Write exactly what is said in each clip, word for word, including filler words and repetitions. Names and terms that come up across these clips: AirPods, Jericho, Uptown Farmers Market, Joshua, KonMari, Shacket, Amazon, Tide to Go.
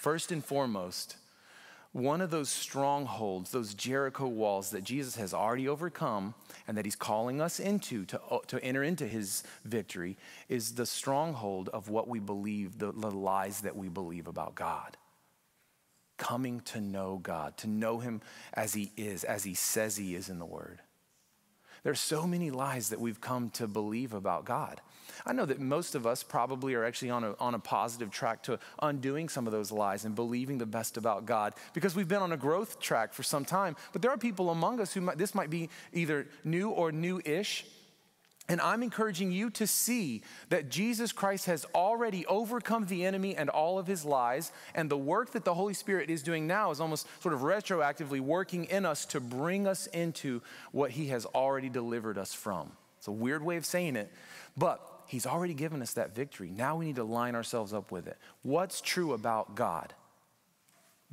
First and foremost, one of those strongholds, those Jericho walls that Jesus has already overcome and that he's calling us into to, to enter into his victory is the stronghold of what we believe, the, the lies that we believe about God. Coming to know God, to know him as he is, as he says he is in the word. There's so many lies that we've come to believe about God. I know that most of us probably are actually on a, on a positive track to undoing some of those lies and believing the best about God because we've been on a growth track for some time. But there are people among us who might, this might be either new or new-ish. And I'm encouraging you to see that Jesus Christ has already overcome the enemy and all of his lies. And the work that the Holy Spirit is doing now is almost sort of retroactively working in us to bring us into what he has already delivered us from. It's a weird way of saying it, but he's already given us that victory. Now we need to line ourselves up with it. What's true about God?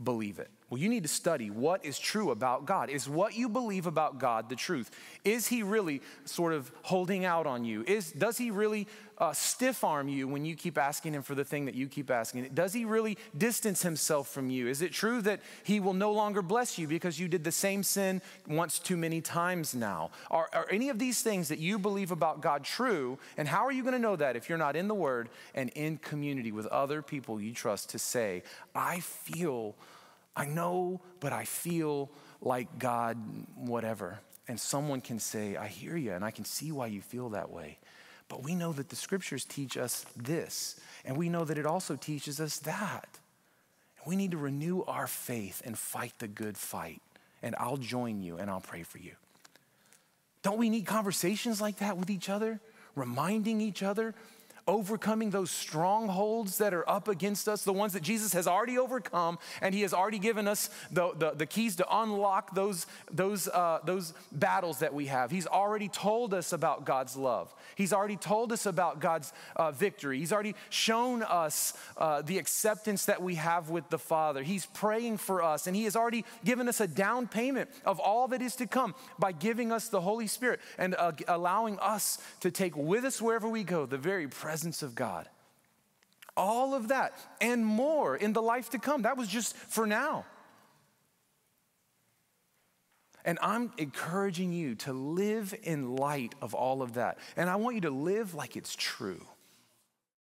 Believe it. Well, you need to study what is true about God. Is what you believe about God the truth? Is he really sort of holding out on you? Is, does he really uh, stiff arm you when you keep asking him for the thing that you keep asking? Does he really distance himself from you? Is it true that he will no longer bless you because you did the same sin once too many times now? Are, are any of these things that you believe about God true? And how are you going to know that if you're not in the word and in community with other people you trust to say, I feel I know, but I feel like God, whatever. And someone can say, I hear you, and I can see why you feel that way. But we know that the scriptures teach us this, and we know that it also teaches us that. We need to renew our faith and fight the good fight. And I'll join you, and I'll pray for you. Don't we need conversations like that with each other, reminding each other, overcoming those strongholds that are up against us, the ones that Jesus has already overcome, and he has already given us the, the, the keys to unlock those, those, uh, those battles that we have. He's already told us about God's love. He's already told us about God's uh, victory. He's already shown us uh, the acceptance that we have with the Father. He's praying for us, and he has already given us a down payment of all that is to come by giving us the Holy Spirit and uh, allowing us to take with us wherever we go the very presence presence of God. All of that and more in the life to come. That was just for now. And I'm encouraging you to live in light of all of that. And I want you to live like it's true.